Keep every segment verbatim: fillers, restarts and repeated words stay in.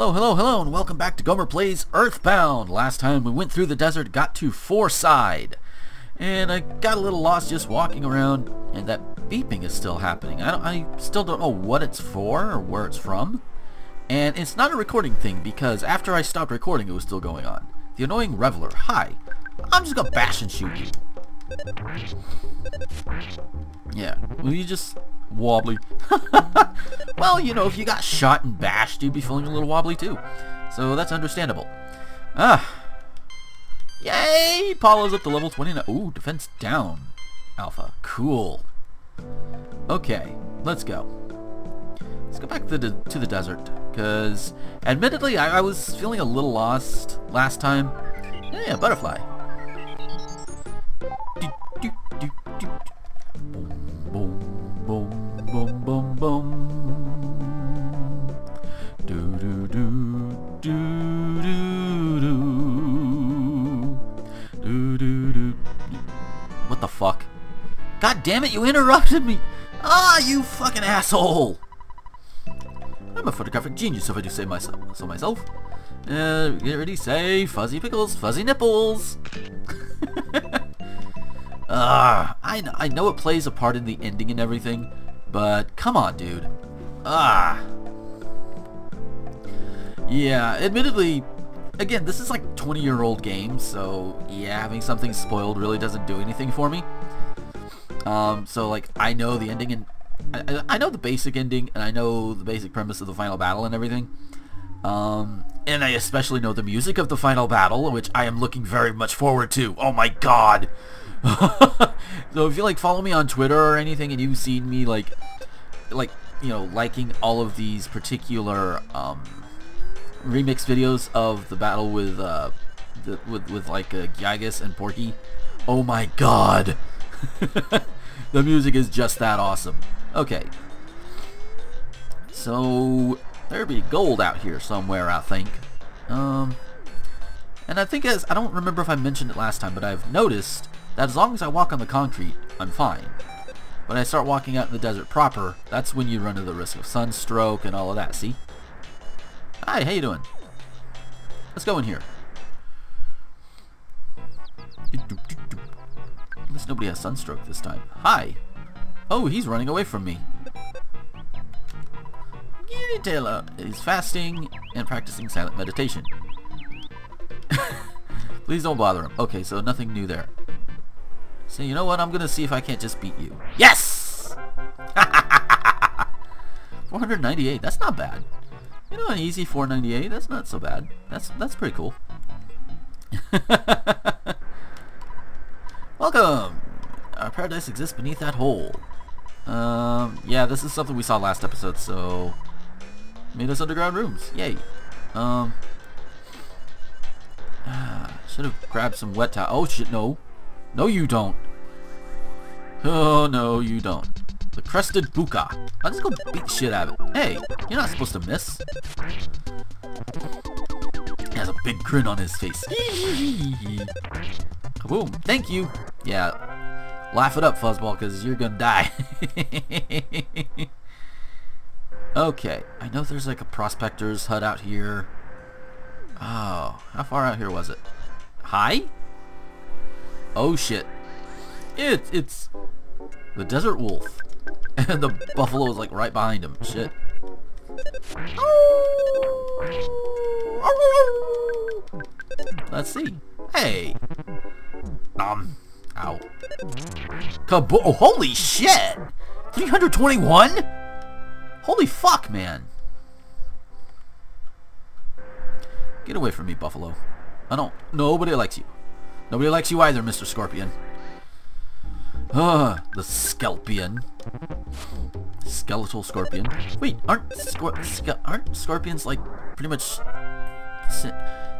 Hello, hello, hello, and welcome back to Gomer Plays Earthbound. Last time we went through the desert, got to Fourside, and I got a little lost just walking around, and that beeping is still happening. I, don't, I still don't know what it's for or where it's from, and it's not a recording thing because after I stopped recording, it was still going on. The annoying reveler. Hi. I'm just gonna bash and shoot you. Yeah. Will you just... wobbly. Well, you know, if you got shot and bashed, you'd be feeling a little wobbly too. So that's understandable. Ah. Yay! Paula's up to level twenty-nine. Ooh, defense down. Alpha. Cool. Okay, let's go. Let's go back to the, to the desert, because admittedly, I, I was feeling a little lost last time. Yeah, butterfly. Do, do, do, do, do. Boom, boom, boom. Do, do, do, do, do, do. Do, do, do. What the fuck? God damn it, you interrupted me! Ah, you fucking asshole! I'm a photographic genius if I do say myself. So myself. Uh, get ready, say fuzzy pickles, fuzzy nipples! Ah, uh, I, I know it plays a part in the ending and everything. But come on, dude. Ah. Yeah, admittedly, again, this is like a twenty-year-old game, so yeah, having something spoiled really doesn't do anything for me. Um, so like, I know the ending, and I, I know the basic ending, and I know the basic premise of the final battle and everything. Um, and I especially know the music of the final battle, which I am looking very much forward to. Oh my god. So if you like follow me on Twitter or anything, and you've seen me like like you know liking all of these particular um, remix videos of the battle with uh, the, with, with like uh, Gygas and Porky, oh my god. The music is just that awesome. Okay, so there'd be gold out here somewhere, I think. um, and I think as I don't remember if I mentioned it last time, but I've noticed that as long as I walk on the concrete, I'm fine. When I start walking out in the desert proper, that's when you run into the risk of sunstroke and all of that, see? Hi, how you doing? Let's go in here. Unless nobody has sunstroke this time. Hi! Oh, he's running away from me. He's fasting and practicing silent meditation. Please don't bother him. Okay, so nothing new there. So you know what? I'm gonna see if I can't just beat you. Yes! four hundred ninety-eight. That's not bad. You know, an easy four ninety-eight. That's not so bad. That's that's pretty cool. Welcome. Our paradise exists beneath that hole. Um. Yeah, this is something we saw last episode. So made us underground rooms. Yay. Um. Ah, should have grabbed some wet towel. Oh shit! No. No, you don't. Oh, no, you don't. The crested buka. I'll just go beat shit out of it. Hey, you're not supposed to miss. He has a big grin on his face. Kaboom. Thank you. Yeah. Laugh it up, fuzzball, because you're going to die. Okay. I know there's like a prospector's hut out here. Oh, how far out here was it? Hi? Oh shit. It, it's the desert wolf. And the buffalo is like right behind him. Shit. Let's see. Hey. Um. Ow. Kabo- oh, holy shit! three hundred twenty-one? Holy fuck, man. Get away from me, buffalo. I don't. Nobody likes you. Nobody likes you either, Mister Scorpion. Ugh, the Skelpion. Skeletal Scorpion. Wait, aren't, scor sc aren't scorpions like pretty much...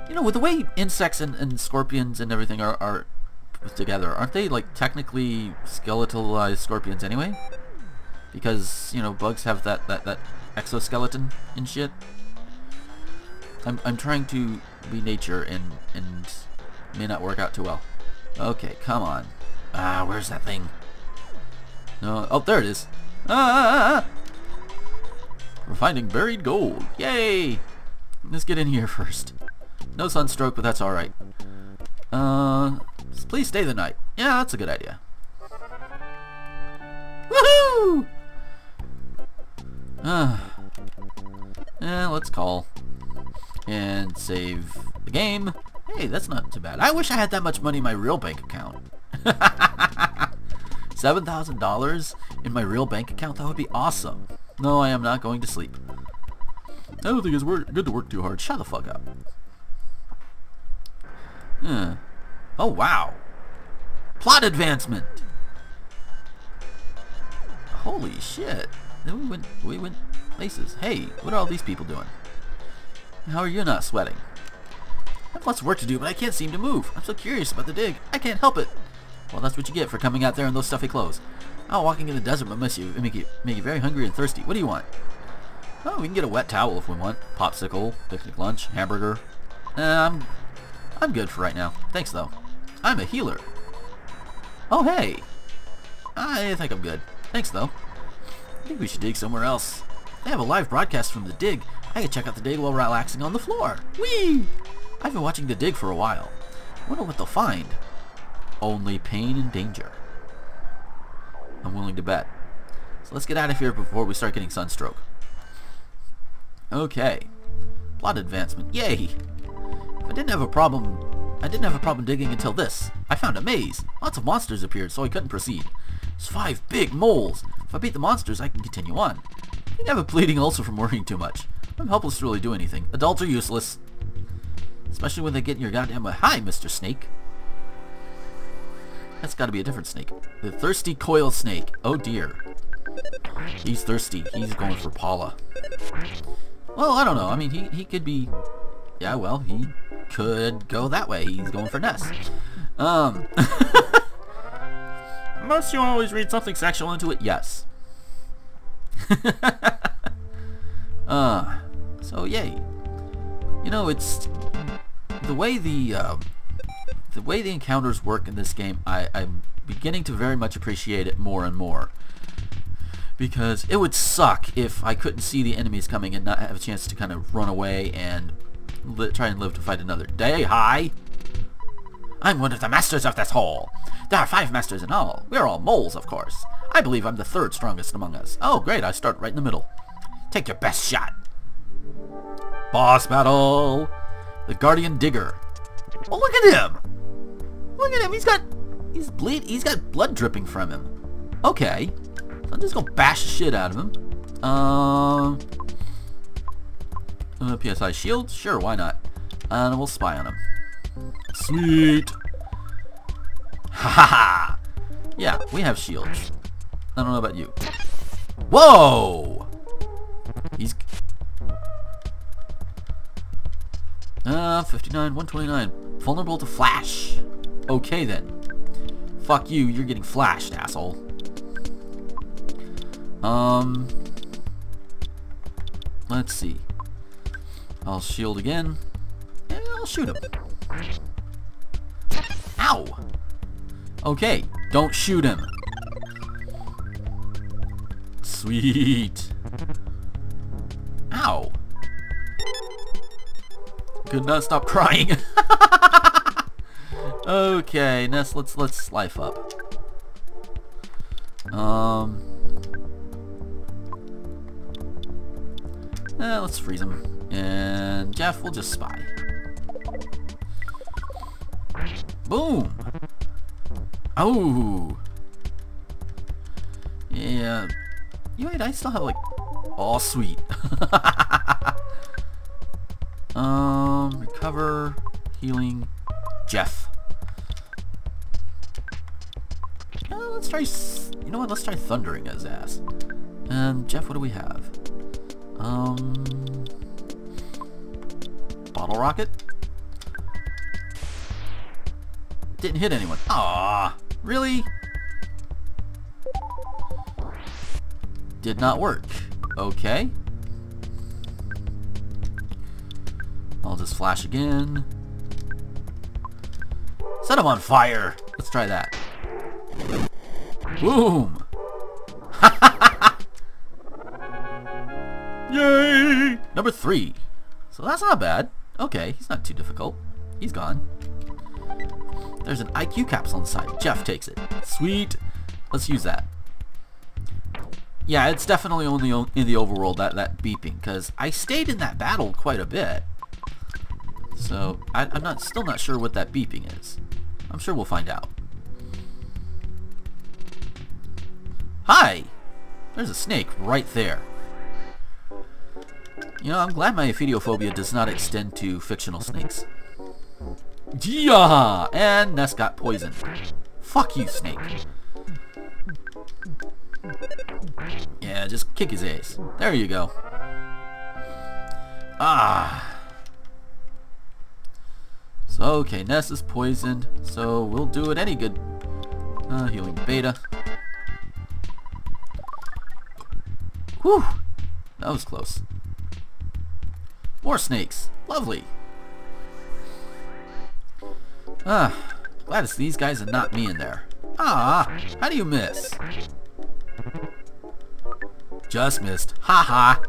You know, with the way insects and, and scorpions and everything are, are together, aren't they like technically skeletalized scorpions anyway? Because, you know, bugs have that, that, that exoskeleton and shit. I'm, I'm trying to be nature and... and may not work out too well. Okay, come on. Ah, where's that thing? No, oh, there it is. Ah, ah, ah, ah. We're finding buried gold. Yay! Let's get in here first. No sunstroke, but that's alright. Uh, please stay the night. Yeah, that's a good idea. Woohoo! Uh, yeah, let's call. And save the game. Hey, that's not too bad. I wish I had that much money in my real bank account. seven thousand dollars in my real bank account? That would be awesome. No, I am not going to sleep. I don't think it's work good to work too hard. Shut the fuck up. Huh. Oh, wow. Plot advancement! Holy shit. Then we went, we went places. Hey, what are all these people doing? How are you not sweating? I have lots of work to do, but I can't seem to move. I'm so curious about the dig. I can't help it. Well, that's what you get for coming out there in those stuffy clothes. Oh, walking in the desert will miss you. It make you, make you very hungry and thirsty. What do you want? Oh, we can get a wet towel if we want. Popsicle, picnic lunch, hamburger. Uh, I'm, I'm good for right now. Thanks, though. I'm a healer. Oh, hey. I think I'm good. Thanks, though. I think we should dig somewhere else. They have a live broadcast from the dig. I can check out the dig while relaxing on the floor. Whee! I've been watching the dig for a while. I wonder what they'll find. Only pain and danger. I'm willing to bet. So let's get out of here before we start getting sunstroke. Okay. Plot advancement. Yay! If I didn't have a problem... I didn't have a problem digging until this. I found a maze. Lots of monsters appeared, so I couldn't proceed. There's five big moles. If I beat the monsters, I can continue on. I think I have a bleeding ulcer from worrying too much. I'm helpless to really do anything. Adults are useless. Especially when they get in your goddamn way. Hi, Mister Snake. That's gotta be a different snake. The thirsty coil snake. Oh dear. He's thirsty. He's going for Paula. Well, I don't know. I mean, he, he could be... Yeah, well, he could go that way. He's going for Ness. Um... Must you always read something sexual into it? Yes. uh, so, yay. You know, it's... The way the... Uh, The way the encounters work in this game, I, I'm beginning to very much appreciate it more and more. Because it would suck if I couldn't see the enemies coming and not have a chance to kind of run away and li try and live to fight another day. Hi! I'm one of the masters of this hall. There are five masters in all. We're all moles, of course. I believe I'm the third strongest among us. Oh, great, I start right in the middle. Take your best shot. Boss battle! The Guardian Digger. Oh, look at him! Look at him, he's got he's bleed he's got blood dripping from him. Okay. So I'm just gonna bash the shit out of him. Um uh, P S I shield? Sure, why not? And we'll spy on him. Sweet. Ha ha ha. Yeah, we have shields. I don't know about you. Whoa! He's Uh fifty-nine, one twenty-nine. Vulnerable to flash. Okay then. Fuck you, you're getting flashed, asshole. Um, let's see. I'll shield again, and I'll shoot him. Ow! Okay, don't shoot him. Sweet. Ow. Could not stop crying. Okay, Ness, let's let's life up. Um, eh, let's freeze him. And Jeff, we'll just spy. Boom. Oh. Yeah. You wait, I still have like. Oh, sweet. um, recover, healing, Jeff. Uh, let's try, you know what, let's try thundering his ass. And Jeff, what do we have? Um, bottle rocket? Didn't hit anyone. Aw, really? Did not work. Okay. I'll just flash again. Set him on fire! Let's try that. Boom! Yay! Number three. So that's not bad. Okay, he's not too difficult. He's gone. There's an I Q capsule inside. Jeff takes it. Sweet. Let's use that. Yeah, it's definitely only in the overworld, that, that beeping, because I stayed in that battle quite a bit. So I, I'm not still not sure what that beeping is. I'm sure we'll find out. Hi! There's a snake right there. You know, I'm glad my ophidiophobia does not extend to fictional snakes. Yeah! And Ness got poisoned. Fuck you, snake. Yeah, just kick his ass. There you go. Ah. So, okay, Ness is poisoned, so we'll do it any good. Uh, healing beta. Whew. That was close. More snakes. Lovely. Ah. Glad it's these guys and not me in there. Ah. How do you miss? Just missed. Ha ha.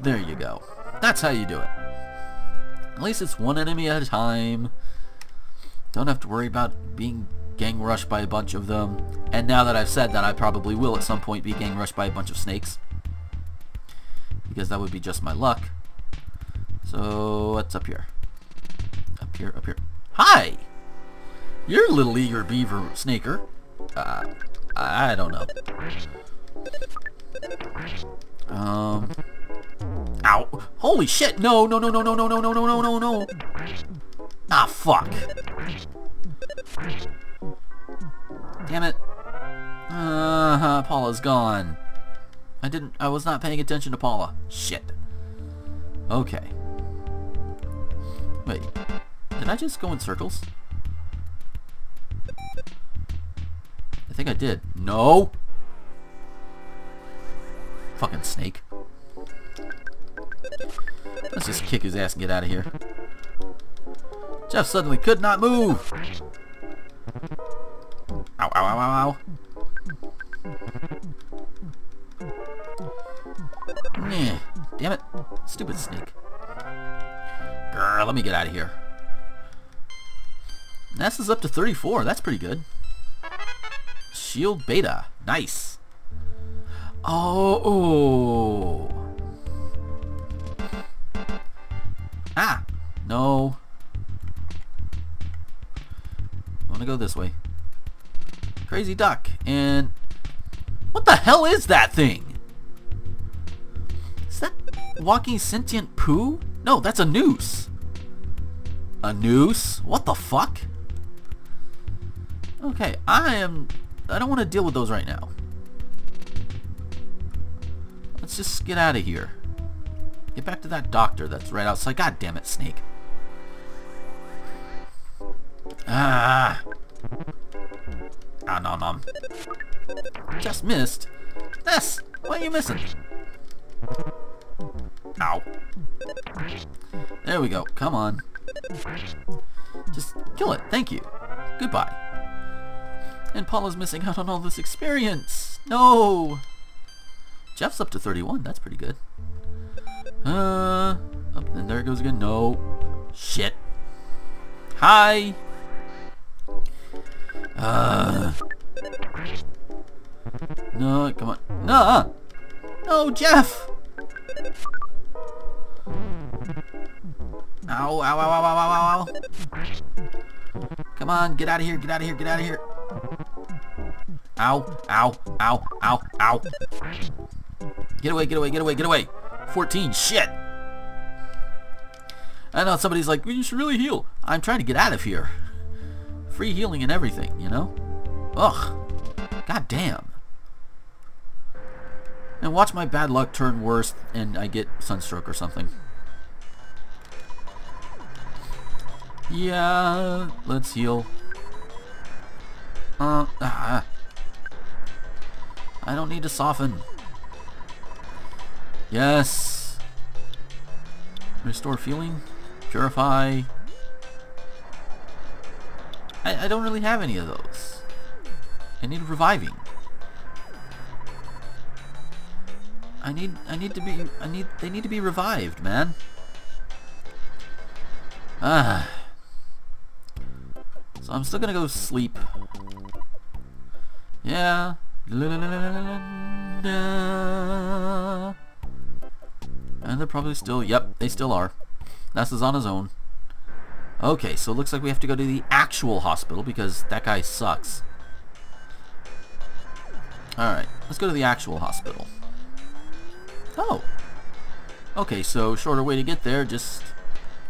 There you go. That's how you do it. At least it's one enemy at a time. Don't have to worry about being gang rushed by a bunch of them. And now that I've said that, I probably will at some point be gang rushed by a bunch of snakes. Because that would be just my luck. So, what's up here? Up here, up here. Hi! You're a little eager beaver snaker. Uh, I don't know. Um. Ow! Holy shit! No! No! No! No! No! No! No! No! No! No! No! Ah! Fuck! Damn it! Uh, Paula's gone. I didn't. I was not paying attention to Paula. Shit. Okay. Wait. Did I just go in circles? I think I did. No. Fucking snake. Let's just kick his ass and get out of here. Jeff suddenly could not move! Ow, ow, ow, ow, ow. Nah, damn it. Stupid snake. Grr, let me get out of here. Ness is up to thirty-four. That's pretty good. Shield beta. Nice. Oh, oh. Ah! No. I want to go this way. Crazy duck. And... what the hell is that thing? Is that walking sentient poo? No, that's a noose. A noose? What the fuck? Okay, I am... I don't want to deal with those right now. Let's just get out of here. Get back to that doctor that's right outside. God damn it, snake. Ah. Ah, nom nom. Just missed. Ness, what are you missing? Ow. There we go. Come on. Just kill it. Thank you. Goodbye. And Paula's missing out on all this experience. No. Jeff's up to thirty-one. That's pretty good. Uh, up and there it goes again. No. Shit. Hi. Uh. No, come on. No. No, Jeff. Ow, ow, ow, ow, ow, ow, ow. Come on, get out of here, get out of here, get out of here. Ow, ow, ow, ow, ow. Get away, get away, get away, get away. fourteen, shit! I know somebody's like, well, you should really heal. I'm trying to get out of here. Free healing and everything, you know? Ugh. God damn. And watch my bad luck turn worse and I get sunstroke or something. Yeah, let's heal. Uh, ah. I don't need to soften. Yes. Restore feeling. Purify. I, I don't really have any of those. I need reviving. I need, I need to be, I need, they need to be revived, man. Ah. So I'm still gonna go sleep. Yeah. And they're probably still, yep, they still are. Ness is on his own. Okay, so it looks like we have to go to the actual hospital because that guy sucks. Alright, let's go to the actual hospital. Oh! Okay, so shorter way to get there, just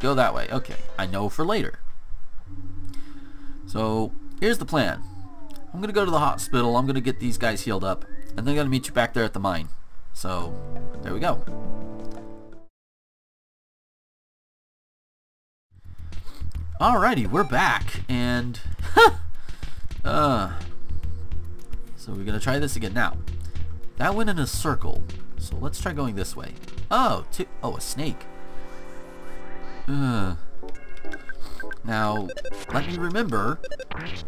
go that way. Okay, I know for later. So, here's the plan. I'm gonna go to the hospital, I'm gonna get these guys healed up, and then I'm gonna meet you back there at the mine. So, there we go. Alrighty, we're back, and uh, so we're gonna try this again now. That went in a circle, so let's try going this way. Oh, two, oh, a snake. Uh, now, let me remember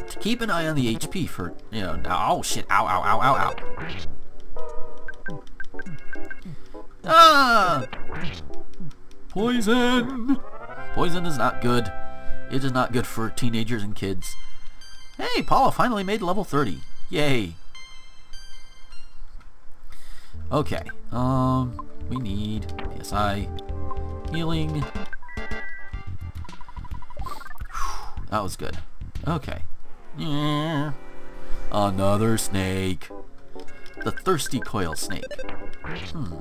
to keep an eye on the H P for, you know. Oh shit! Ow! Ow! Ow! Ow! Ow! Ah! Poison! Poison is not good. It is not good for teenagers and kids. Hey, Paula finally made level thirty. Yay. Okay. Um, we need P S I healing. That was good. Okay. Yeah. Another snake. The thirsty coil snake. Hmm.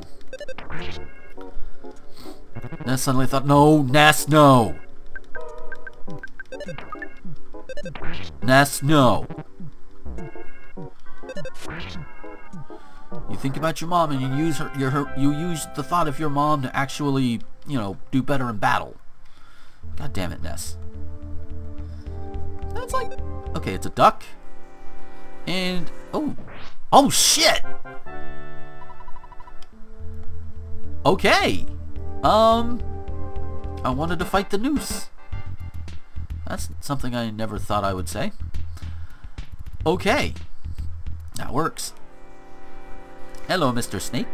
Ness suddenly thought, no, Ness, no. Ness, no. You think about your mom, and you use her, your, her, you use the thought of your mom to actually, you know, do better in battle. God damn it, Ness. That's like, okay, it's a duck, and oh, oh shit. Okay, um, I wanted to fight the noose. That's something I never thought I would say. Okay. That works. Hello, Mister Snake.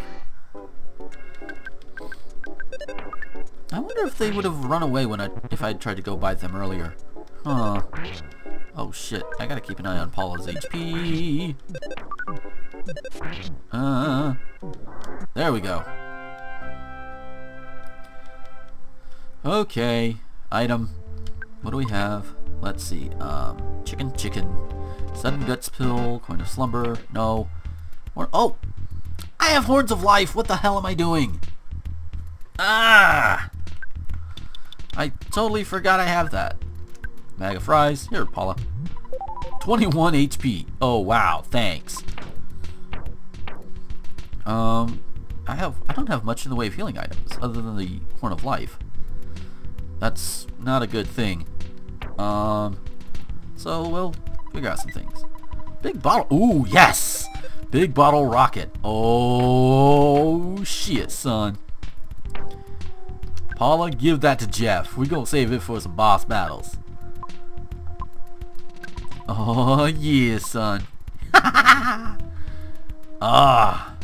I wonder if they would have run away when I if I'd tried to go by them earlier. Huh. Oh shit. I gotta keep an eye on Paula's H P. Uh there we go. Okay. Item. What do we have? Let's see. Um, chicken, chicken. Sudden guts pill. Coin of slumber. No. Or oh, I have horns of life. What the hell am I doing? Ah! I totally forgot I have that. Bag of fries. Here, Paula. twenty-one H P. Oh wow. Thanks. Um, I have. I don't have much in the way of healing items other than the horn of life. That's not a good thing. Um, so we'll figure out some things. Big bottle. Ooh, yes! Big bottle rocket. Oh, shit, son. Paula, give that to Jeff. We're going to save it for some boss battles. Oh, yeah, son. Ah.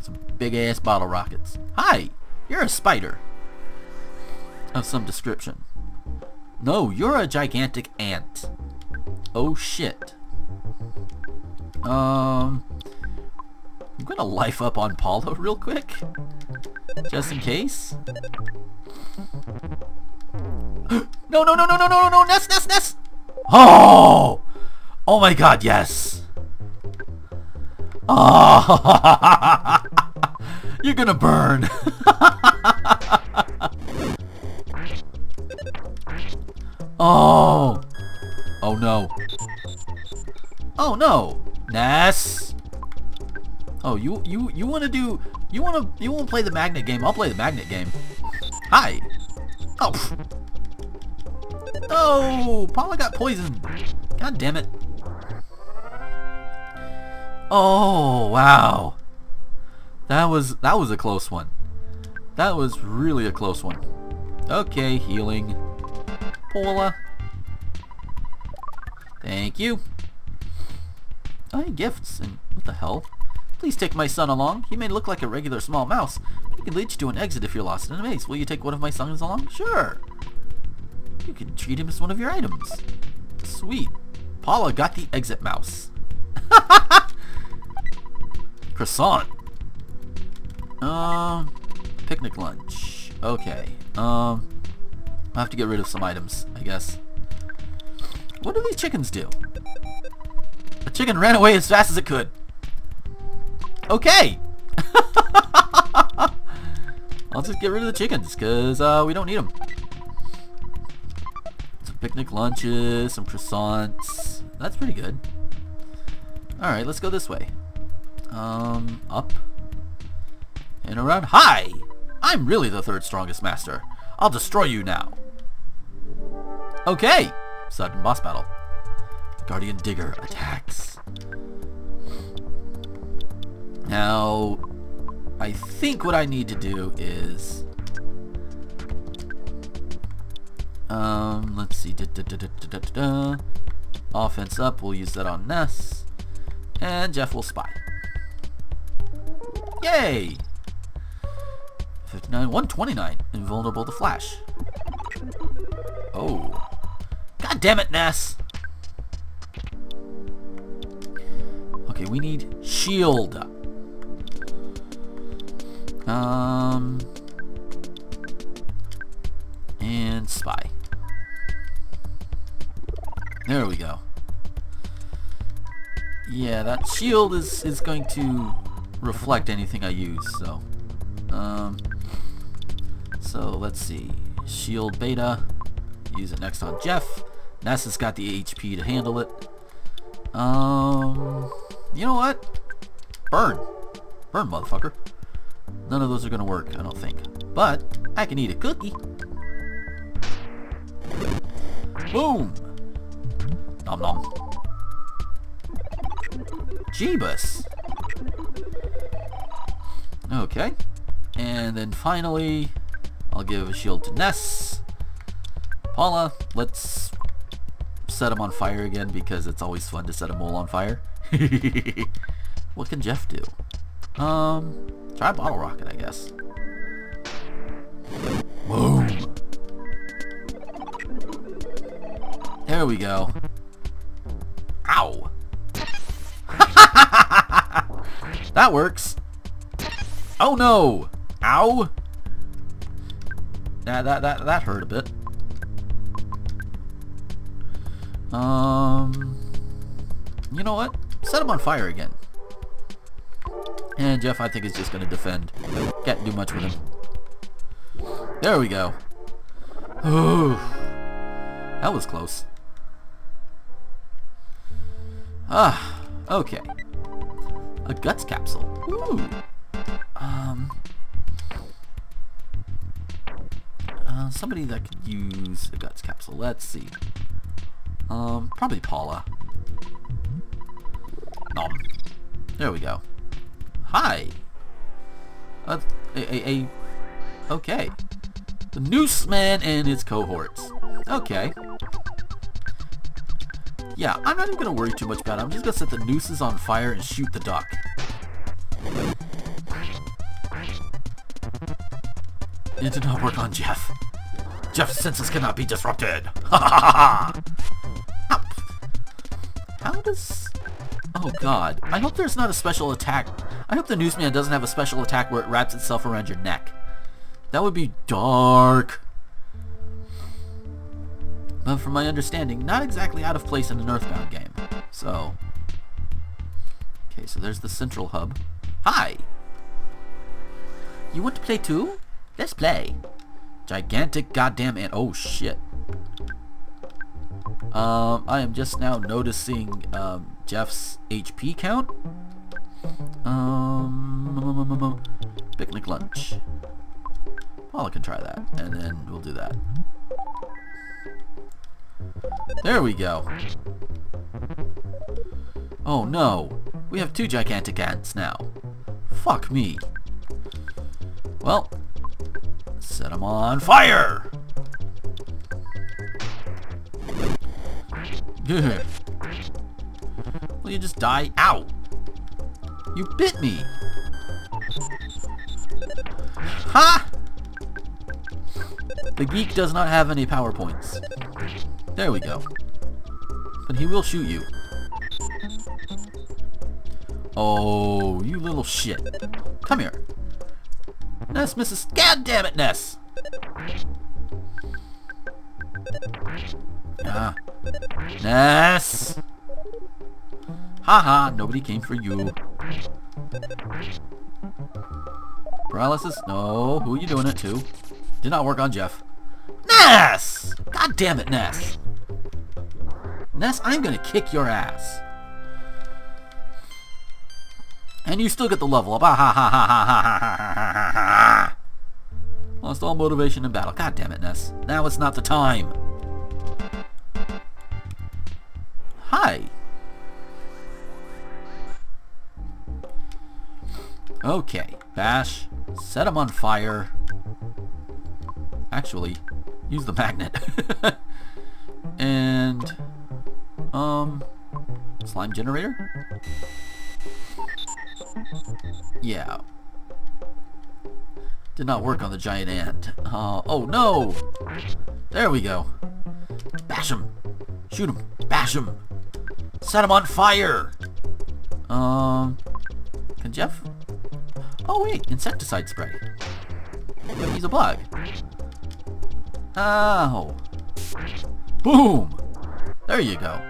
Some big-ass bottle rockets. Hi, you're a spider. Of some description. No, you're a gigantic ant. Oh shit. Um, I'm gonna life up on Paula real quick, just in case. No, no, no, no, no, no, no, Ness, Ness, Ness. Oh, oh my God, yes. Oh, you're gonna burn. Oh! Oh no. Oh no! Ness! Oh, you you you wanna do you wanna you wanna play the magnet game, I'll play the magnet game. Hi! Oh! Oh! Paula got poisoned! God damn it. Oh wow. That was that was a close one. That was really a close one. Okay, healing. Paula. Thank you. Oh, hey, gifts. And what the hell? Please take my son along. He may look like a regular small mouse, but he can lead you to an exit if you're lost in a maze. Will you take one of my sons along? Sure. You can treat him as one of your items. Sweet. Paula got the exit mouse. Croissant. Um, picnic lunch. Okay. Um, I have to get rid of some items, I guess. What do these chickens do? The chicken ran away as fast as it could. Okay. I'll just get rid of the chickens because uh, we don't need them. Some picnic lunches, some croissants. That's pretty good. All right, let's go this way. Um, up and around. Hi! I'm really the third strongest master. I'll destroy you now. Okay. Sudden boss battle. Guardian Digger attacks. Now, I think what I need to do is, um, let's see. Da, da, da, da, da, da, da. Offense up. We'll use that on Ness, and Jeff will spy. Yay! fifty-nine, one twenty-nine, invulnerable to flash. Oh. God damn it, Ness! Okay, we need shield. Um, and spy. There we go. Yeah, that shield is is going to reflect anything I use. So, um, so let's see. Shield beta. Use it next on Jeff. Ness has got the H P to handle it. Um, you know what? Burn. Burn, motherfucker. None of those are gonna work, I don't think. But I can eat a cookie. Boom. Nom nom. Gygas. Okay. And then finally, I'll give a shield to Ness. Paula, let's set him on fire again because it's always fun to set a mole on fire. What can Jeff do? Um, try bottle rocket, I guess. Boom! There we go. Ow! That works. Oh no! Ow! That that that that hurt a bit. Um, you know what? Set him on fire again. And Jeff, I think, is just going to defend. Can't do much with him. There we go. Ooh, that was close. Ah, okay. A guts capsule. Ooh. Um. Uh, somebody that could use a guts capsule. Let's see. Um, probably Paula. Nom. There we go. Hi. Uh, a, a, a, okay. The Nooseman and his cohorts. Okay. Yeah, I'm not even gonna worry too much about it. I'm just gonna set the nooses on fire and shoot the duck. It did not work on Jeff. Jeff's senses cannot be disrupted. Ha ha ha ha! How does... Oh god. I hope there's not a special attack. I hope the Nooseman doesn't have a special attack where it wraps itself around your neck. That would be dark. But from my understanding, not exactly out of place in an Earthbound game. So... Okay, so there's the central hub. Hi! You want to play too? Let's play. Gigantic goddamn ant... Oh shit. Um, I am just now noticing um, Jeff's H P count. Um, picnic lunch. Well, I can try that, and then we'll do that. There we go. Oh no, we have two gigantic ants now. Fuck me. Well, set them on fire. Will you just die? Ow! You bit me. Ha! The geek does not have any power points. There we go. But he will shoot you. Oh, you little shit. Come here. Ness misses. God damn it, Ness! Ah. Ness! Haha, nobody came for you. Paralysis? No. Who are you doing it to? Did not work on Jeff. Ness! God damn it, Ness! Ness, I'm gonna kick your ass. And you still get the level up. Ah ha ha ha ha ha ha ha ha. Lost all motivation in battle. God damn it, Ness. Now it's not the time. Hi. Okay. Bash. Set him on fire. Actually, use the magnet. And um slime generator? Yeah. Did not work on the giant ant. Uh, oh no! There we go. Bash him! Shoot him! Bash him! Set him on fire! Um, can Jeff? Oh wait, insecticide spray. But he's a bug. Ow! Boom! There you go.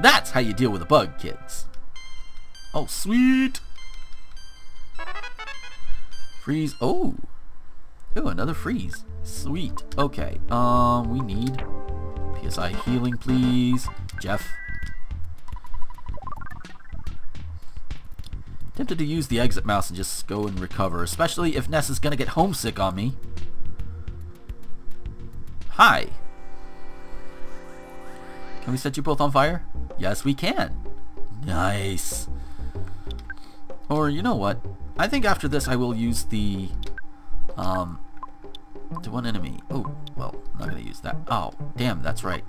That's how you deal with a bug, kids. Oh sweet! Freeze. Oh! Ooh, another freeze. Sweet. Okay. Um, we need P S I healing, please. Jeff. Tempted to use the exit mouse and just go and recover, especially if Ness is gonna get homesick on me. Hi. Can we set you both on fire? Yes, we can. Nice. Or, you know what? I think after this I will use the, um, to one enemy. Oh, well, not gonna use that. Oh, damn, that's right.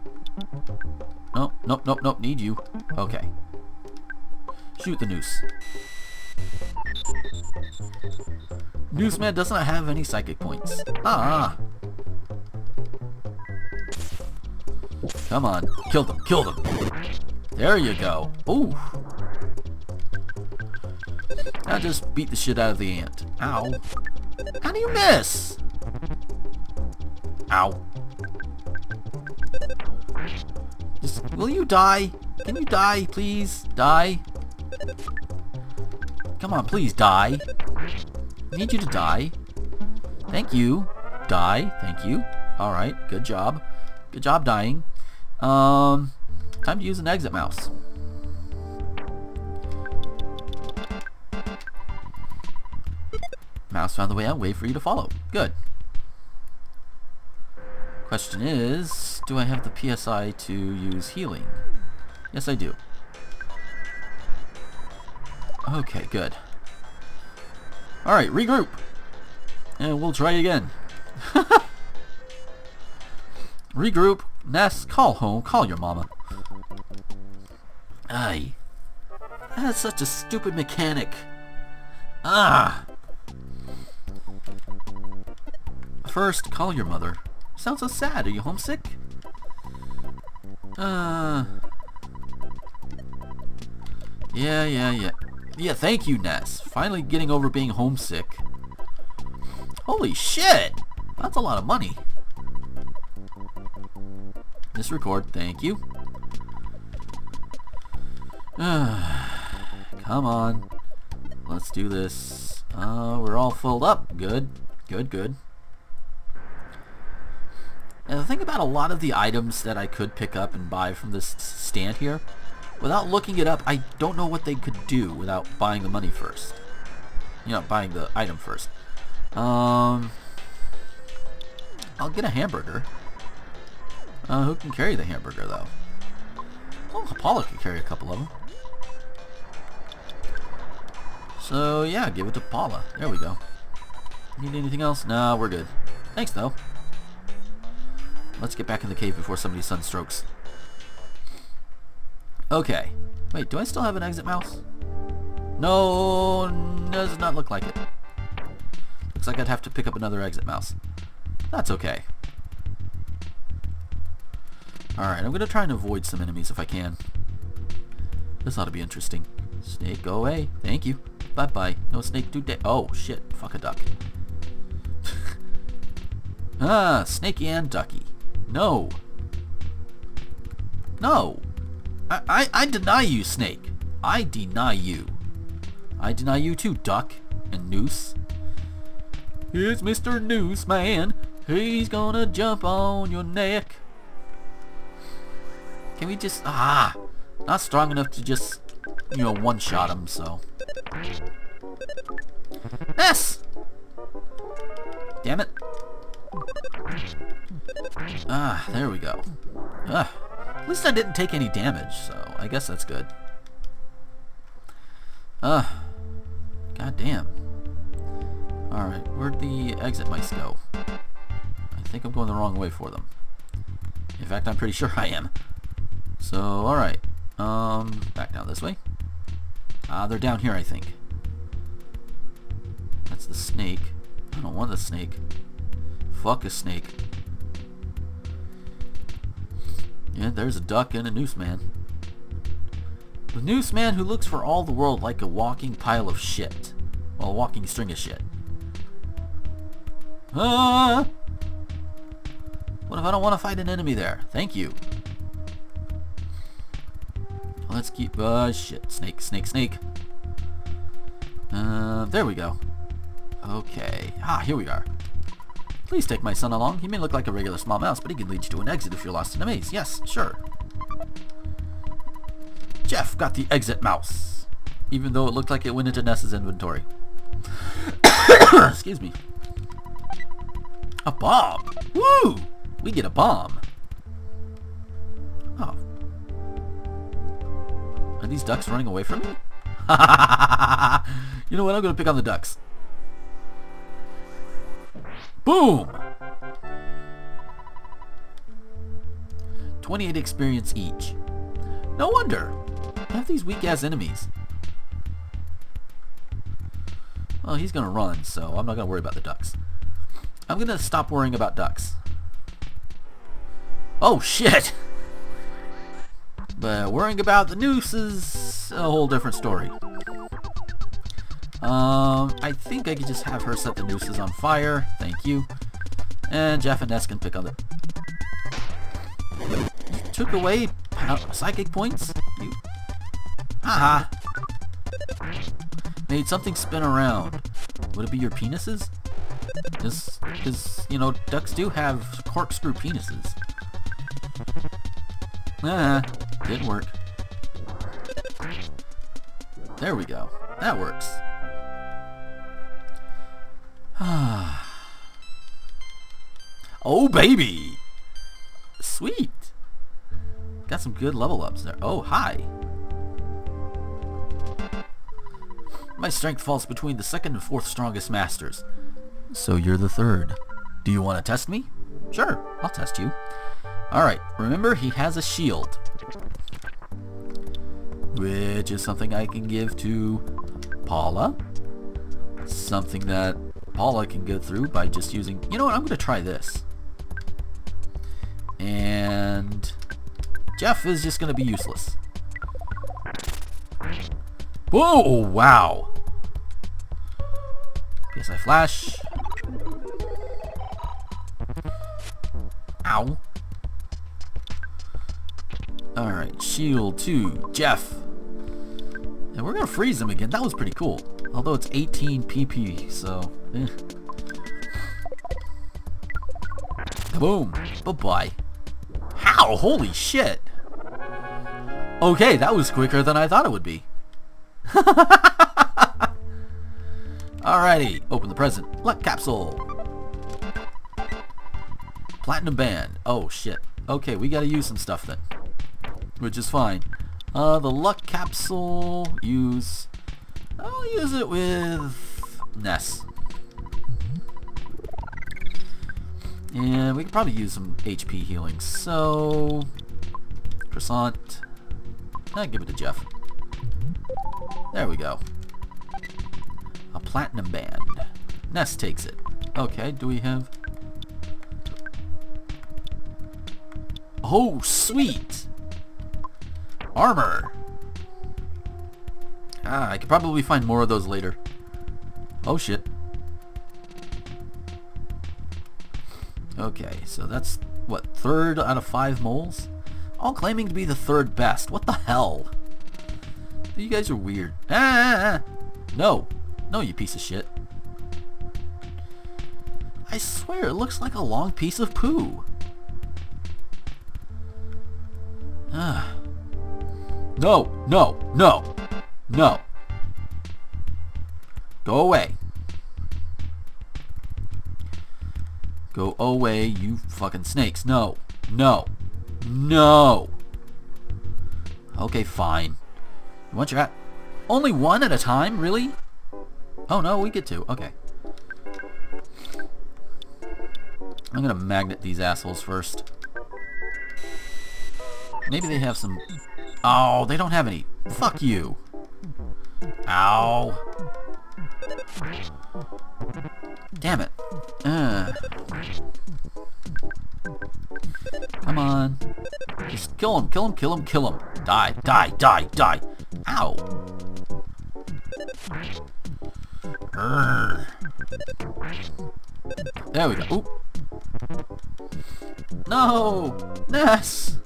Nope, nope, nope, nope, need you. Okay. Shoot the noose. Noose man does not have any psychic points. Ah! Come on, kill them, kill them! There you go. Ooh! I just beat the shit out of the ant. Ow. How do you miss? Ow. Just, will you die? Can you die, please? Die. Come on, please die. I need you to die. Thank you. Die. Thank you. Alright, good job. Good job dying. Um, time to use an exit mouse. Mouse found the way out, wait for you to follow. Good. Question is, do I have the P S I to use healing? Yes, I do. Okay, good. Alright, regroup! And we'll try again. Regroup, Ness, call home, call your mama. Aye. That's such a stupid mechanic. Ah! First, call your mother. Sounds so sad. Are you homesick? Uh. Yeah, yeah, yeah. Yeah, thank you, Ness. Finally getting over being homesick. Holy shit! That's a lot of money. Just record. Thank you. Uh, come on. Let's do this. Uh, we're all filled up. Good. Good, good. And the thing about a lot of the items that I could pick up and buy from this stand here, without looking it up, I don't know what they could do without buying the money first. You know, buying the item first. Um, I'll get a hamburger. Uh, who can carry the hamburger, though? Oh, Paula can carry a couple of them. So, yeah, give it to Paula. There we go. Need anything else? No, we're good. Thanks, though. Let's get back in the cave before somebody's sunstrokes. Okay. Wait, do I still have an exit mouse? No, does not look like it. Looks like I'd have to pick up another exit mouse. That's okay. Alright, I'm going to try and avoid some enemies if I can. This ought to be interesting. Snake, go away. Thank you. Bye-bye. No snake today. Oh, shit. Fuck a duck. Ah, Snakey and Ducky. No. No. I, I, I deny you, Snake. I deny you. I deny you too, Duck and Noose. It's Mister Noose Man. He's gonna jump on your neck. Can we just... Ah! Not strong enough to just, you know, one-shot him, so... Ness! Damn it. Ah, there we go. Ah, at least I didn't take any damage, so I guess that's good. Ah, god damn. Alright, where'd the exit mice go? I think I'm going the wrong way for them. In fact, I'm pretty sure I am. So, alright. Um, back down this way. Ah, they're down here, I think. That's the snake. I don't want the snake. Fuck a snake. Yeah, there's a duck and a noose man. The noose man who looks for all the world like a walking pile of shit. Well, a walking string of shit. Ah! What if I don't want to fight an enemy there? Thank you. Let's keep... Uh, shit. Snake, snake, snake. Uh, there we go. Okay. Ah, here we are. Please take my son along. He may look like a regular small mouse, but he can lead you to an exit if you're lost in a maze. Yes, sure. Jeff got the exit mouse. Even though it looked like it went into Ness's inventory. Excuse me. A bomb. Woo! We get a bomb. Oh. Are these ducks running away from me? You know what? I'm going to pick on the ducks. Boom! twenty-eight experience each. No wonder. I have these weak-ass enemies. Well, he's gonna run, so I'm not gonna worry about the ducks. I'm gonna stop worrying about ducks. Oh, shit! But worrying about the noose is a whole different story. Um, I think I could just have her set the nooses on fire. Thank you. And Jeff and Ness can pick on the... Took away psychic points? You... Haha. Made something spin around. Would it be your penises? Because, you know, ducks do have corkscrew penises. Ah, didn't work. There we go. That works. Oh, baby! Sweet! Got some good level ups there. Oh, hi! My strength falls between the second and fourth strongest masters. So you're the third. Do you want to test me? Sure, I'll test you. Alright, remember he has a shield. Which is something I can give to Paula. Something that Paula can get through by just using... You know what? I'm going to try this. And... Jeff is just going to be useless. Whoa! Wow! Guess I flash. Ow. Alright, shield to Jeff. And we're going to freeze him again. That was pretty cool. Although it's eighteen P P, so... Eh. Boom. Bye-bye. How? Holy shit! Okay, that was quicker than I thought it would be. Alrighty. Open the present. Luck capsule. Platinum band. Oh, shit. Okay, we gotta use some stuff then. Which is fine. Uh, the luck capsule... Use... I'll use it with Ness. And we can probably use some H P healing. So, croissant. I give it to Jeff. There we go. Platinum Band. Ness takes it. Okay, do we have... Oh, sweet! Armor! Ah, I could probably find more of those later. Oh, shit. Okay, so that's, what, third out of five moles? All claiming to be the third best. What the hell? You guys are weird. Ah! No. No, you piece of shit. I swear, it looks like a long piece of poo. Ah. No, no, no, no. Go away. Go away, you fucking snakes. No, no, no. Okay, fine. You want your hat? Only one at a time, really? Oh no, we get two. Okay. I'm gonna magnet these assholes first. Maybe they have some... Oh, they don't have any. Fuck you. Ow. Damn it. Uh. Come on. Just kill him, kill him, kill him, kill him. Die, die, die, die. Ow. Urgh. There we go. Oop. No! Ness!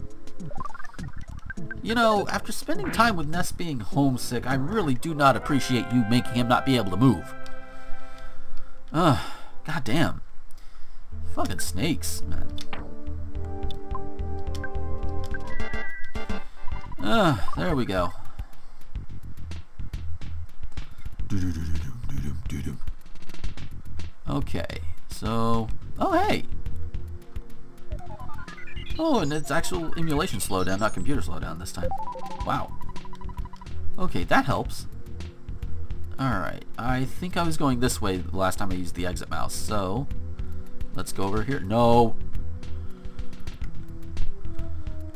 You know, after spending time with Ness being homesick, I really do not appreciate you making him not be able to move. Ugh, goddamn. Fucking snakes, man. Ugh, there we go. Okay, so... Oh, hey! Oh, and it's actual emulation slowdown, not computer slowdown this time. Wow. Okay, that helps. Alright, I think I was going this way the last time I used the exit mouse, so... Let's go over here. No!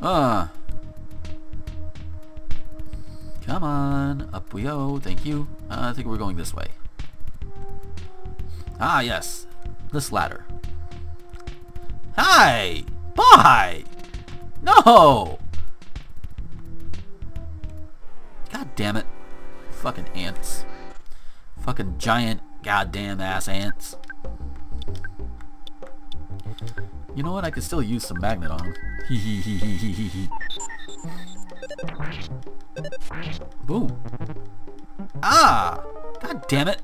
Ah! Come on, up we go, thank you. Uh, I think we're going this way. Ah, yes. This ladder. Hi! Bye! No! God damn it. Fucking ants. Fucking giant goddamn ass ants. You know what? I could still use some magnet on them. Hee hee hee hee hee hee hee. Boom. Ah! God damn it.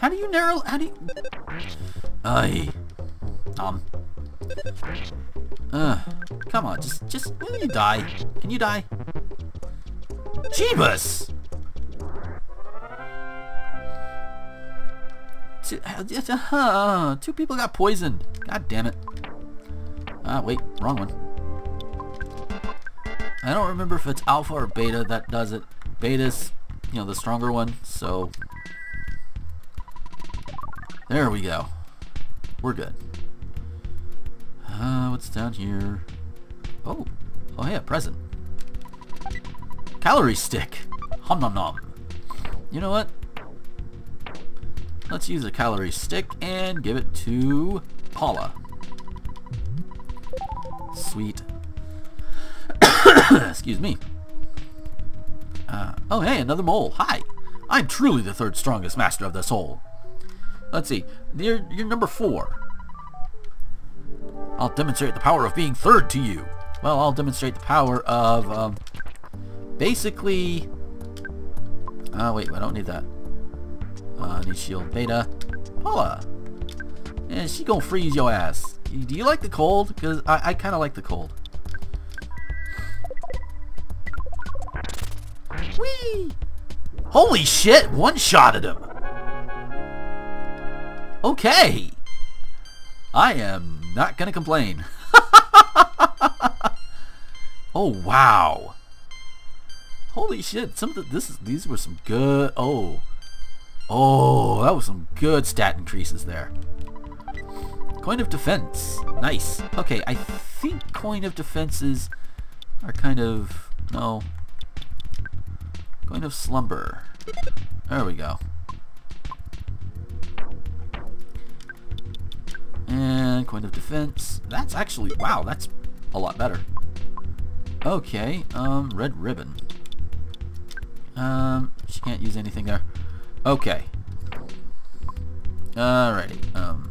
How do you narrow... How do you... Aye. Um. Uh, come on, just, just, will you die? Can you die? Jeebus! Two, uh, two people got poisoned. God damn it. Ah, uh, wait, wrong one. I don't remember if it's alpha or beta that does it. Beta's, you know, the stronger one, so... There we go. We're good. Uh, what's down here? Oh, oh yeah, present. Calorie stick. Hum nom nom. You know what? Let's use a calorie stick and give it to Paula. Sweet. Excuse me. Uh, oh hey, another mole. Hi. I'm truly the third strongest master of this hole. Let's see. You're, you're number four. I'll demonstrate the power of being third to you. Well, I'll demonstrate the power of, um, basically... Oh, uh, wait, I don't need that. Uh, I need shield beta. Paula! And she gonna freeze your ass. Do you like the cold? Because I, I kind of like the cold. Whee! Holy shit! One-shotted him! Okay! I am not gonna complain. Oh wow! Holy shit! Some th this is these were some good. Oh, oh, that was some good stat increases there. Coin of defense, nice. Okay, I think coin of defenses are kind of no. Coin of slumber. There we go. And coin of defense. That's actually, wow, that's a lot better. Okay, um, red ribbon. Um, she can't use anything there. Okay. Alrighty, um.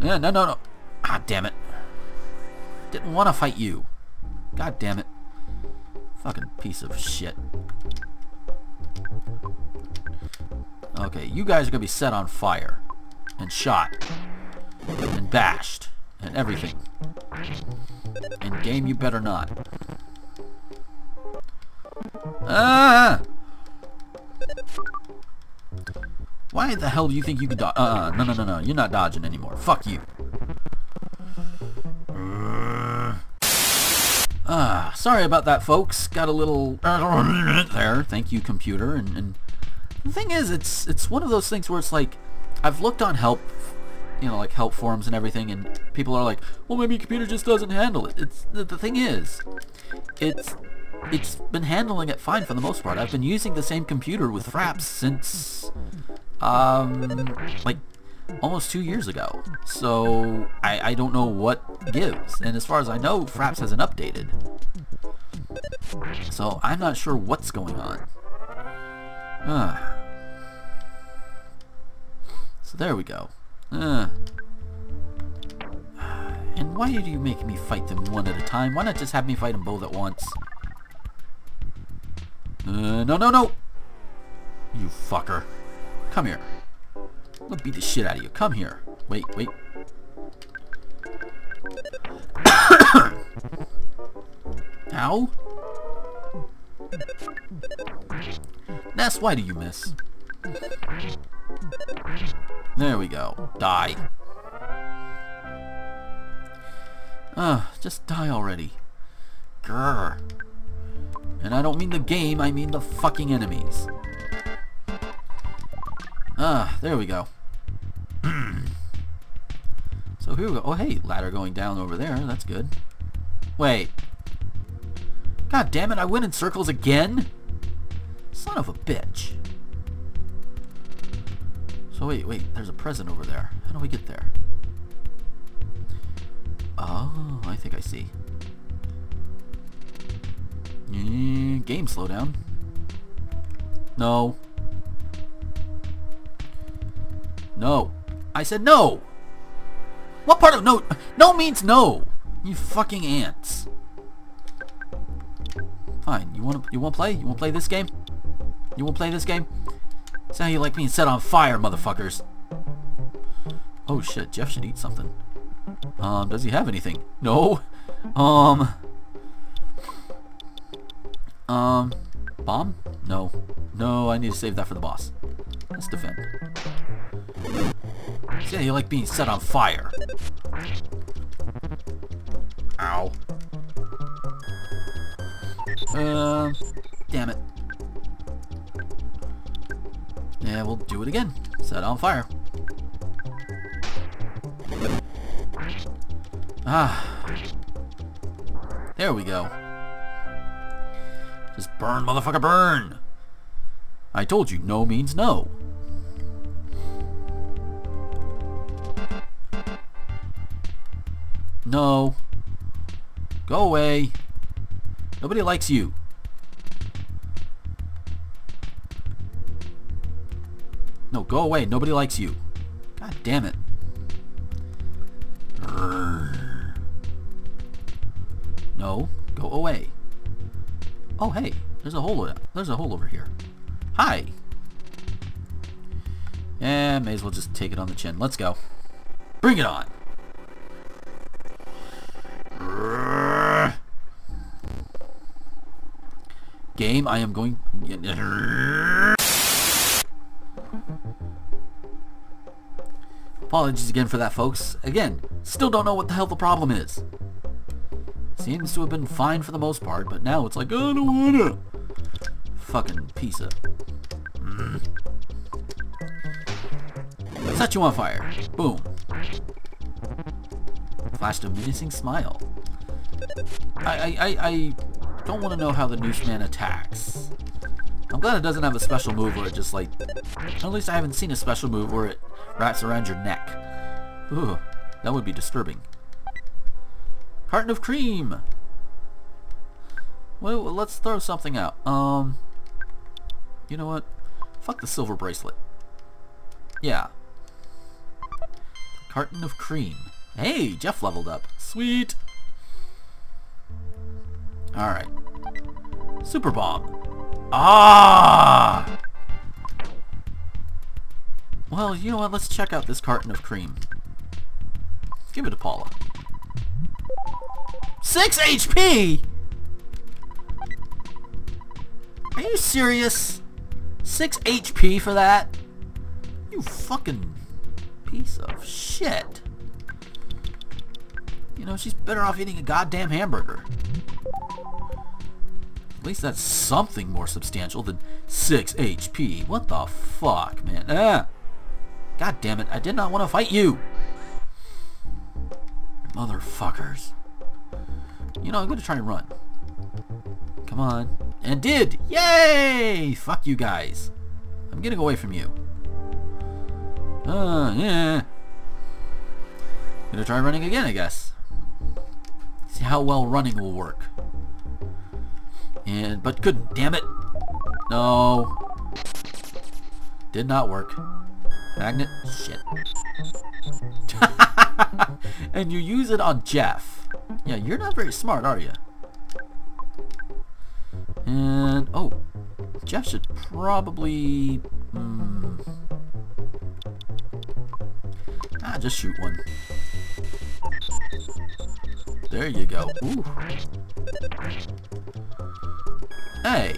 Yeah, no, no, no. Ah, damn it. Didn't want to fight you. God damn it. Fucking piece of shit. Okay, you guys are gonna be set on fire. And shot. And bashed. And everything. And game, you better not. Ah! Why the hell do you think you can dodge? Uh, no, no, no, no. You're not dodging anymore. Fuck you. Ah, sorry about that, folks. Got a little there. Thank you, computer. And, and the thing is, it's it's one of those things where it's like, I've looked on help, you know, like help forums and everything, and people are like, well, maybe your computer just doesn't handle it. It's the, the thing is, it's it's been handling it fine for the most part. I've been using the same computer with Fraps since um like almost two years ago, so I, I don't know what gives, and as far as I know, Fraps hasn't updated, so I'm not sure what's going on. Ah. So there we go. Ah. And why do you make me fight them one at a time? Why not just have me fight them both at once? Uh, no, no, no! You fucker. Come here. I'm gonna beat the shit out of you. Come here. Wait, wait. Ow. Ness, why do you miss? There we go. Die. Ah, uh, just die already. Grr. And I don't mean the game, I mean the fucking enemies. Ah, there we go. So here we go. Oh, hey, ladder going down over there. That's good. Wait. God damn it, I went in circles again? Son of a bitch. So wait, wait, there's a present over there. How do we get there? Oh, I think I see. Mm, game slowdown. No. No. I said no! What part of no? No means no! You fucking ants. Fine, you wanna you wanna play? You wanna play this game? You wanna play this game? That's how you like being set on fire, motherfuckers. Oh shit, Jeff should eat something. Um, does he have anything? No. Um Um Bomb? No. No, I need to save that for the boss. Let's defend. See how you like being set on fire. Ow. Um, damn it. Yeah, we'll do it again. Set on fire. Ah. There we go. Just burn, motherfucker, burn! I told you, no means no. No. Go away. Nobody likes you. No, go away. Nobody likes you. God damn it. No, go away. Oh, hey. There's a hole. There's a hole over here. Hi. Eh, may as well just take it on the chin. Let's go. Bring it on. Game, I am going... Apologies again for that, folks. Again, still don't know what the hell the problem is. Seems to have been fine for the most part, but now it's like, I don't wanna... Fucking piece of... Mm. Set you on fire. Boom. Flashed a menacing smile. I... I... I... I... Don't want to know how the noosh man attacks. I'm glad it doesn't have a special move where it just like... At least I haven't seen a special move where it wraps around your neck. Ooh, that would be disturbing. Carton of cream! Well, let's throw something out. Um... You know what? Fuck the silver bracelet. Yeah. Carton of cream. Hey, Jeff leveled up. Sweet! Alright. Super bomb. Ah! Well, you know what? Let's check out this carton of cream. Let's give it to Paula. six H P?! Are you serious? six H P for that? You fucking piece of shit. You know, she's better off eating a goddamn hamburger. At least that's something more substantial than six H P. What the fuck, man? Ah! God damn it, I did not want to fight you! Motherfuckers. You know, I'm going to try and run. Come on. And did! Yay! Fuck you guys. I'm getting away from you. Uh, yeah. I'm going to try running again, I guess. See how well running will work. And, but couldn't, damn it! No. Did not work. Magnet? Shit. And you use it on Jeff. Yeah, you're not very smart, are you? And, oh. Jeff should probably... Hmm. Ah, just shoot one. There you go. Ooh. Hey!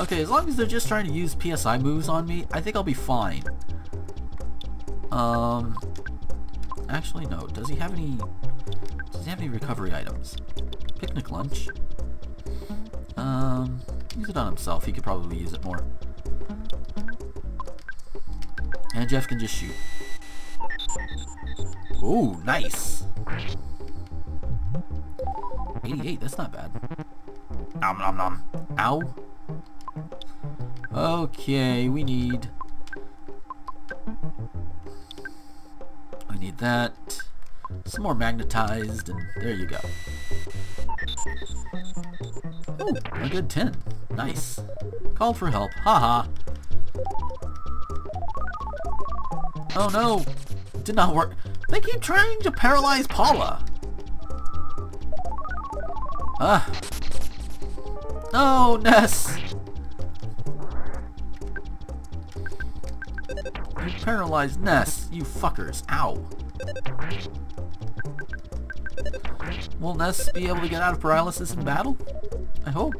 Okay, as long as they're just trying to use P S I moves on me, I think I'll be fine. Um... Actually, no. Does he have any... Does he have any recovery items? Picnic lunch? Um... Use it on himself. He could probably use it more. And Jeff can just shoot. Ooh, nice! eighty-eight, that's not bad. Nom nom nom. Ow. Okay, we need... We need that. Some more magnetized, and there you go. Ooh, a good ten. Nice. Called for help. Haha. -ha. Oh no! It did not work. They keep trying to paralyze Paula! Ah! No, Ness! You paralyzed Ness, you fuckers. Ow! Will Ness be able to get out of paralysis in battle? I hope.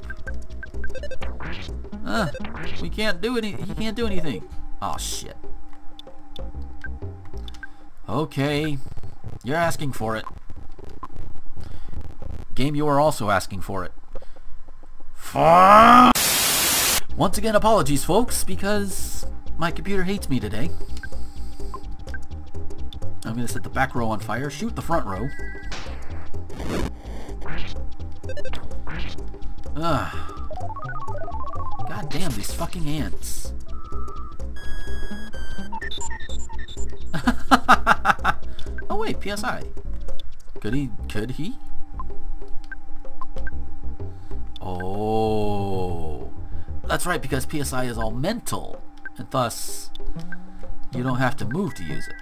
Ah! We can't do any- he can't do anything. Aw, oh, shit. Okay. You're asking for it. Game, you are also asking for it. Once again, apologies, folks, because my computer hates me today. I'm gonna set the back row on fire, shoot the front row. Ugh. God damn, these fucking ants. Oh wait, P S I. Could he, could he? Oh, that's right, because P S I is all mental, and thus, you don't have to move to use it.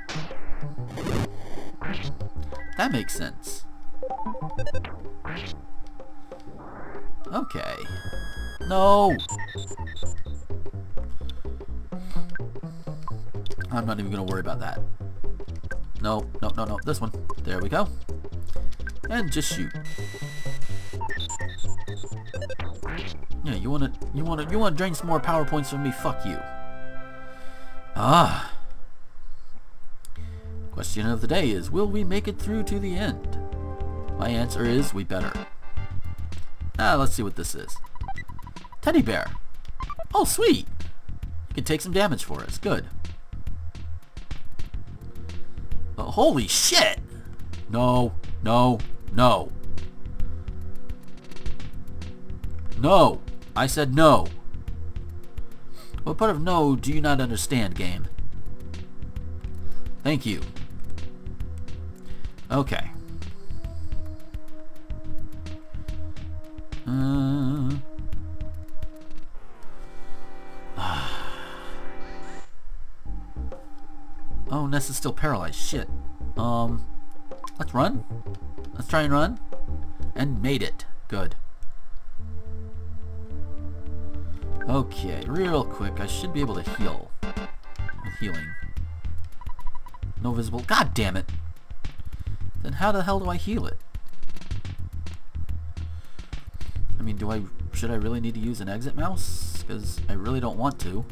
That makes sense. Okay. No! I'm not even going to worry about that. No, no, no, no, this one. There we go. And just shoot. Yeah, you wanna, you wanna, you wanna drain some more power points from me? Fuck you. Ah. Question of the day is, will we make it through to the end? My answer is, we better. Ah, let's see what this is. Teddy bear. Oh, sweet. You can take some damage for us. Good. Oh, holy shit. No. No. No. No. I said no. What part of no do you not understand, game? Thank you. Okay. Uh... Oh, Ness is still paralyzed. Shit. Um, let's run. Let's try and run. And made it. Good. Okay, real quick. I should be able to heal. With healing. No visible. God damn it. Then how the hell do I heal it? I mean, do I... Should I really need to use an exit mouse? Because I really don't want to.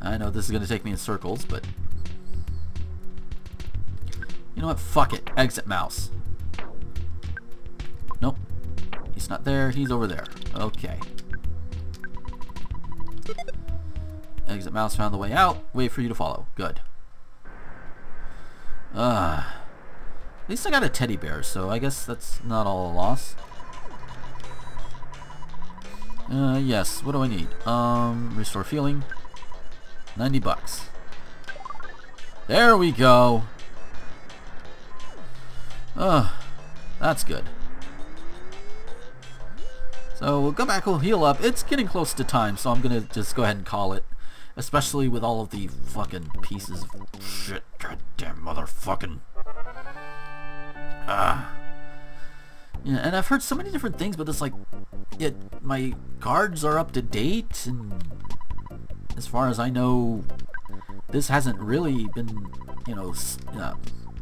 I know this is going to take me in circles, but... You know what? Fuck it. Exit mouse. Nope. He's not there. He's over there. Okay. Exit mouse found the way out. Wait for you to follow. Good. Ah... Uh. At least I got a teddy bear, so I guess that's not all a loss. Uh, yes, what do I need? Um, restore feeling. ninety bucks. There we go! Ugh, that's good. So, we'll go back, we'll heal up. It's getting close to time, so I'm gonna just go ahead and call it. Especially with all of the fucking pieces of shit, goddamn motherfucking... Uh, yeah, and I've heard so many different things, but it's like, it, my cards are up to date, and as far as I know, this hasn't really been, you know, uh,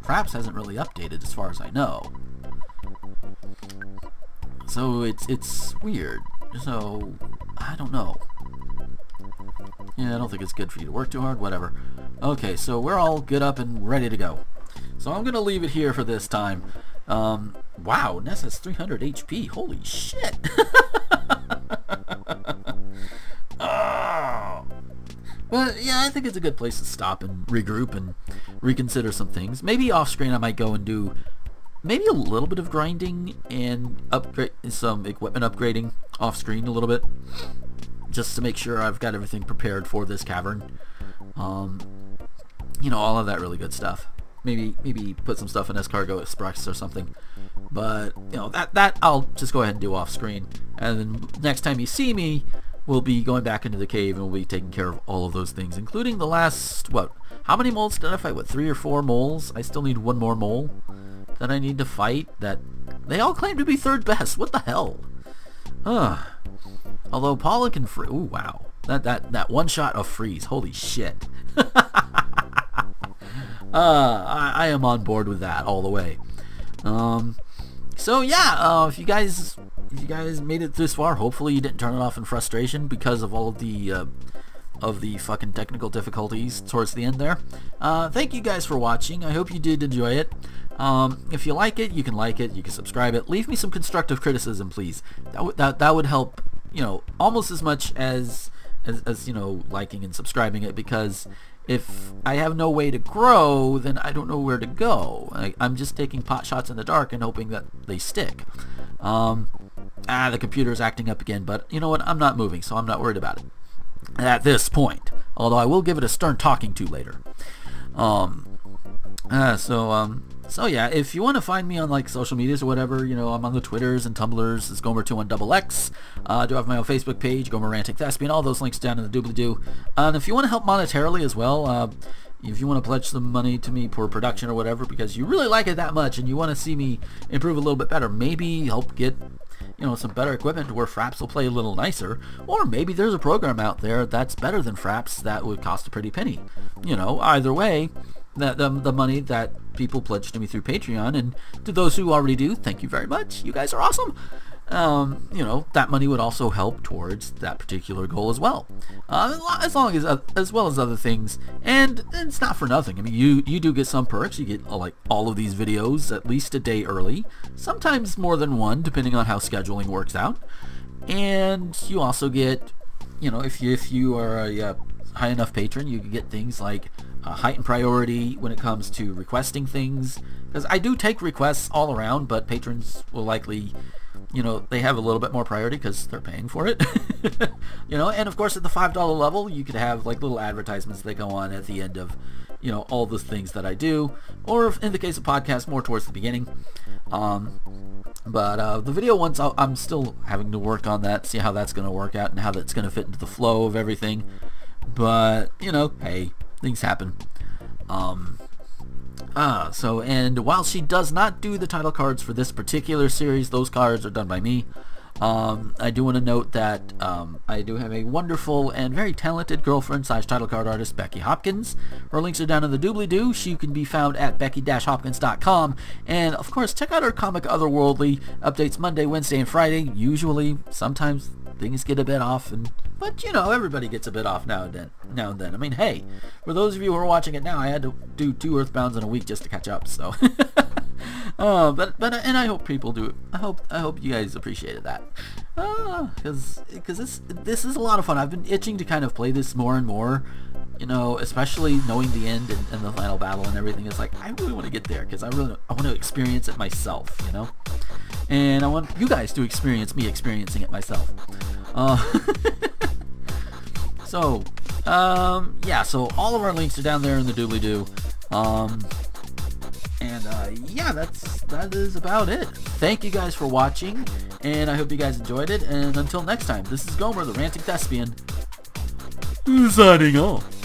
Fraps hasn't really updated as far as I know. So it's it's weird. So I don't know. Yeah, I don't think it's good for you to work too hard. Whatever. Okay, so we're all good up and ready to go. So I'm going to leave it here for this time. Um, wow, Ness has three hundred H P. Holy shit. Oh. But yeah, I think it's a good place to stop and regroup and reconsider some things. Maybe off screen I might go and do maybe a little bit of grinding and upgrade some equipment upgrading off screen a little bit. Just to make sure I've got everything prepared for this cavern. Um, you know, all of that really good stuff. Maybe maybe put some stuff in Escargo Express or something, but you know that that I'll just go ahead and do off screen. And then next time you see me, we'll be going back into the cave and we'll be taking care of all of those things, including the last what? How many moles did I fight? What, three or four moles? I still need one more mole that I need to fight. That they all claim to be third best. What the hell? Huh. Although Paula can free. Ooh, wow. That that that one shot of freeze. Holy shit. Uh, I, I am on board with that all the way. Um, so yeah, uh, if you guys, if you guys made it this far, hopefully you didn't turn it off in frustration because of all of the, uh, of the fucking technical difficulties towards the end there. Uh, thank you guys for watching. I hope you did enjoy it. Um, if you like it, you can like it, you can subscribe it. Leave me some constructive criticism, please. That would that that would help, you know, almost as much as as as you know, liking and subscribing it, because if I have no way to grow, then I don't know where to go. I, I'm just taking pot shots in the dark and hoping that they stick. Um, ah, the computer's acting up again, but you know what? I'm not moving, so I'm not worried about it at this point. Although I will give it a stern talking to later. Um, uh, so, um, so yeah, if you want to find me on like social medias or whatever, you know, I'm on the Twitters and Tumblrs. It's Gomer twenty-one X X. Uh, I do have my own Facebook page, Gomer Rantic Thespian. All those links down in the doobly-doo. And if you want to help monetarily as well, uh, if you want to pledge some money to me for production or whatever, because you really like it that much and you want to see me improve a little bit better, maybe help get, you know, some better equipment to where Fraps will play a little nicer, or maybe there's a program out there that's better than Fraps that would cost a pretty penny. You know, either way, that um, the money that people pledge to me through Patreon, and to those who already do, thank you very much. You guys are awesome. Um, you know, that money would also help towards that particular goal as well, uh, as long as uh, as well as other things. And it's not for nothing. I mean, you you do get some perks. You get uh, like all of these videos at least a day early, sometimes more than one, depending on how scheduling works out. And you also get, you know, if you if you are a uh, high enough patron, you can get things like uh, heightened priority when it comes to requesting things, because I do take requests all around, but patrons will likely, you know, they have a little bit more priority because they're paying for it. You know, and of course at the five dollar level you could have like little advertisements that go on at the end of, you know, all the things that I do, or in the case of podcasts, more towards the beginning. Um, but uh, the video ones, I'll, I'm still having to work on that, see how that's going to work out and how that's going to fit into the flow of everything. But, you know, hey, things happen. Um, ah, so, and while she does not do the title cards for this particular series, those cards are done by me. Um, I do want to note that um, I do have a wonderful and very talented girlfriend slash title card artist, Becky Hopkins. Her links are down in the doobly-doo. She can be found at becky dash hopkins dot com. And, of course, check out her comic Otherworldly. Updates Monday, Wednesday, and Friday. Usually, sometimes things get a bit off, and but, you know, everybody gets a bit off now and then. Now and then. I mean, hey, for those of you who are watching it now, I had to do two Earthbounds in a week just to catch up, so... Oh, but but and I hope people do. I hope I hope you guys appreciated that, because uh, because this this is a lot of fun. I've been itching to kind of play this more and more, you know, especially knowing the end and, and the final battle and everything. It's like I really want to get there because I really I want to experience it myself, you know, and I want you guys to experience me experiencing it myself. Uh, so, um, yeah. So all of our links are down there in the doobly-doo. Um, And uh, yeah, that's that is about it. Thank you guys for watching, and I hope you guys enjoyed it. And until next time, this is Gomer, the Ranting Thespian, signing off.